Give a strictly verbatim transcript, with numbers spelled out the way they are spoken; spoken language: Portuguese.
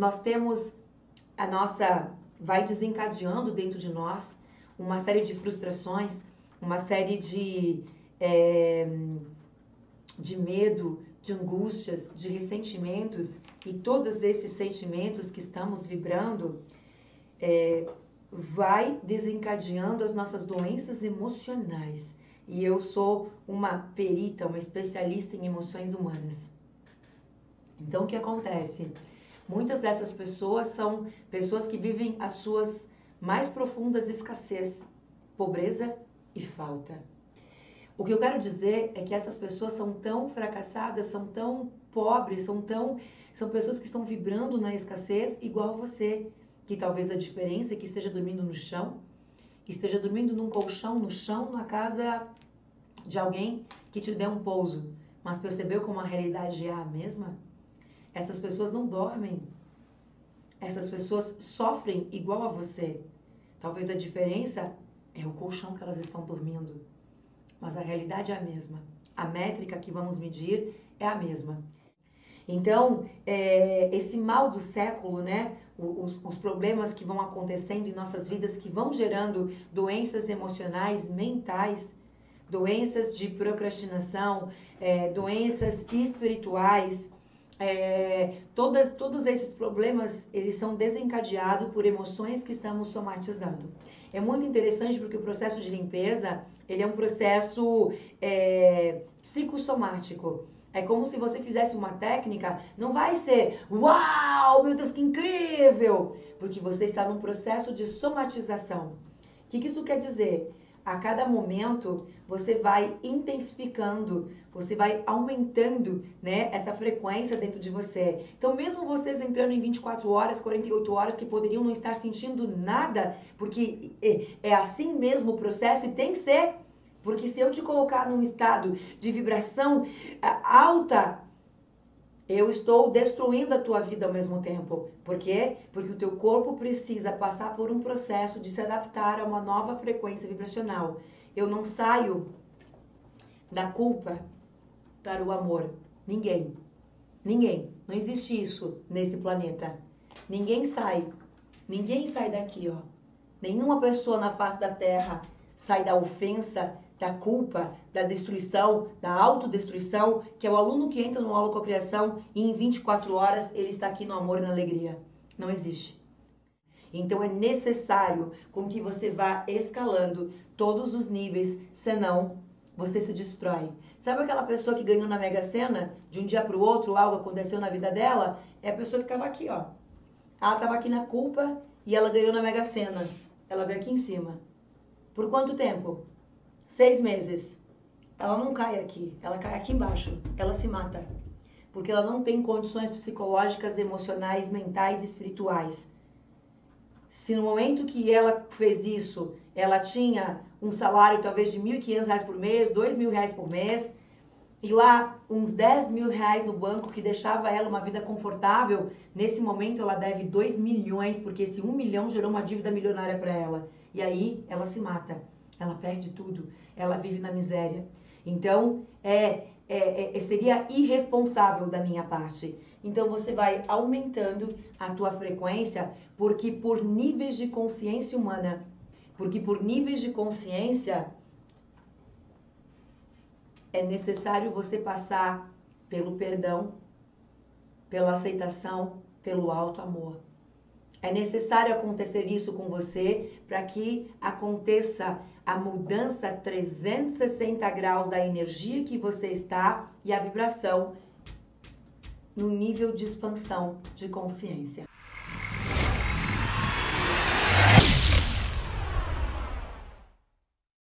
nós temos a nossa, vai desencadeando dentro de nós uma série de frustrações, uma série de, é, de medo, de angústias, de ressentimentos, e todos esses sentimentos que estamos vibrando é, vai desencadeando as nossas doenças emocionais. E eu sou uma perita, uma especialista em emoções humanas. Então, o que acontece? Muitas dessas pessoas são pessoas que vivem as suas mais profundas escassez, pobreza e falta. O que eu quero dizer é que essas pessoas são tão fracassadas, são tão pobres, são, tão, são pessoas que estão vibrando na escassez igual você, que talvez a diferença é que esteja dormindo no chão, que esteja dormindo num colchão, no chão, na casa de alguém que te dê um pouso. Mas percebeu como a realidade é a mesma? Essas pessoas não dormem. Essas pessoas sofrem igual a você. Talvez a diferença é o colchão que elas estão dormindo. Mas a realidade é a mesma. A métrica que vamos medir é a mesma. Então, é, esse mal do século, né? Os, os problemas que vão acontecendo em nossas vidas, que vão gerando doenças emocionais, mentais, doenças de procrastinação, é, doenças espirituais, é, todas, todos esses problemas, eles são desencadeados por emoções que estamos somatizando. É muito interessante porque o processo de limpeza, ele é um processo é, psicossomático. É como se você fizesse uma técnica, não vai ser, uau, meu Deus, que incrível! Porque você está num processo de somatização. O que, que isso quer dizer? A cada momento, você vai intensificando, você vai aumentando, né, essa frequência dentro de você. Então, mesmo vocês entrando em vinte e quatro horas, quarenta e oito horas, que poderiam não estar sentindo nada, porque é assim mesmo o processo e tem que ser. Porque se eu te colocar num estado de vibração alta, eu estou destruindo a tua vida ao mesmo tempo. Por quê? Porque o teu corpo precisa passar por um processo de se adaptar a uma nova frequência vibracional. Eu não saio da culpa para o amor. Ninguém. Ninguém. Não existe isso nesse planeta. Ninguém sai. Ninguém sai daqui, ó. Nenhuma pessoa na face da Terra sai da ofensa, da culpa, da destruição, da autodestruição, que é o aluno que entra no aula cocriação e em vinte e quatro horas ele está aqui no amor e na alegria. Não existe. Então é necessário com que você vá escalando todos os níveis, senão você se destrói. Sabe aquela pessoa que ganhou na Mega Sena, de um dia para o outro algo aconteceu na vida dela? É a pessoa que estava aqui, ó. Ela estava aqui na culpa e ela ganhou na Mega Sena. Ela veio aqui em cima. Por quanto tempo? Seis meses. Ela não cai aqui, ela cai aqui embaixo, ela se mata. Porque ela não tem condições psicológicas, emocionais, mentais e espirituais. Se no momento que ela fez isso, ela tinha um salário talvez de mil e quinhentos reais por mês, dois mil reais por mês, e lá uns dez mil reais no banco que deixava ela uma vida confortável, nesse momento ela deve dois milhões, porque esse um milhão gerou uma dívida milionária para ela. E aí ela se mata, ela perde tudo, ela vive na miséria. Então, é, é, é, seria irresponsável da minha parte. Então você vai aumentando a tua frequência, porque por níveis de consciência humana, porque por níveis de consciência, é necessário você passar pelo perdão, pela aceitação, pelo auto-amor. É necessário acontecer isso com você para que aconteça a mudança trezentos e sessenta graus da energia que você está e a vibração no nível de expansão de consciência.